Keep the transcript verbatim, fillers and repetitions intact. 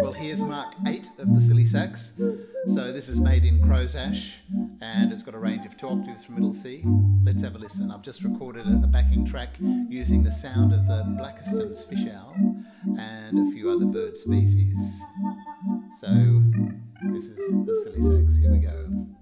Well, here's mark eight of the Cylisax. So this is made in Crows Ash, and it's got a range of two octaves from middle C. Let's have a listen. I've just recorded a backing track using the sound of the Blakiston's fish owl and a few other bird species. So this is the Cylisax. Here we go.